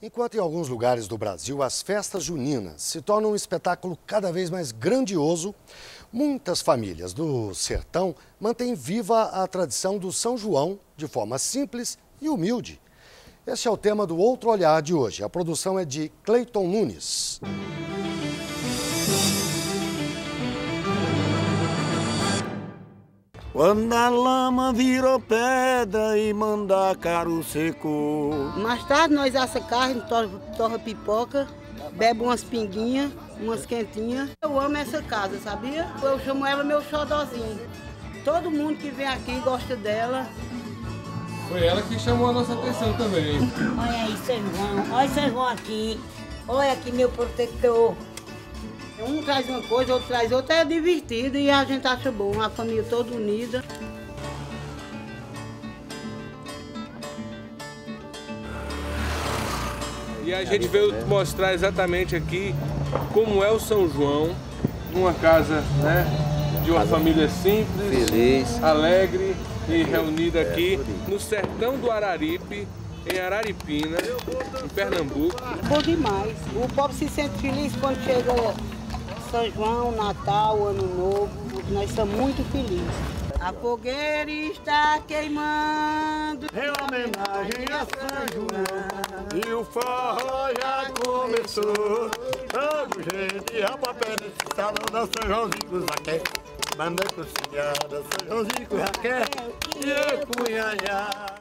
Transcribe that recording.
Enquanto em alguns lugares do Brasil as festas juninas se tornam um espetáculo cada vez mais grandioso, muitas famílias do sertão mantêm viva a tradição do São João de forma simples e humilde. Este é o tema do Outro Olhar de hoje. A produção é de Kleyton Nunes. Quando a lama virou pedra e mandacaru secou. Mais tarde nós assa carne, torra pipoca, bebe umas pinguinhas, umas quentinhas. Eu amo essa casa, sabia? Eu chamo ela meu xodózinho. Todo mundo que vem aqui gosta dela. Foi ela que chamou a nossa atenção também. Olha aí, São João. Olha São João aqui. Olha aqui meu protetor. Um traz uma coisa, outro traz outra, é divertido e a gente acha bom, a família toda unida. E a gente veio mostrar exatamente aqui como é o São João, uma casa, né, de uma família simples, feliz, alegre e reunida aqui no sertão do Araripe, em Araripina, em Pernambuco. Bom demais. O povo se sente feliz quando chega São João, Natal, Ano Novo, nós estamos muito felizes. A fogueira está queimando, é homenagem a São João. E o forró já começou. Vamos, gente, a papel nesse salão da São Joãozinho Zaqué. Manda cozinhada, São Joãozinho Zaqué. E eu cunhada.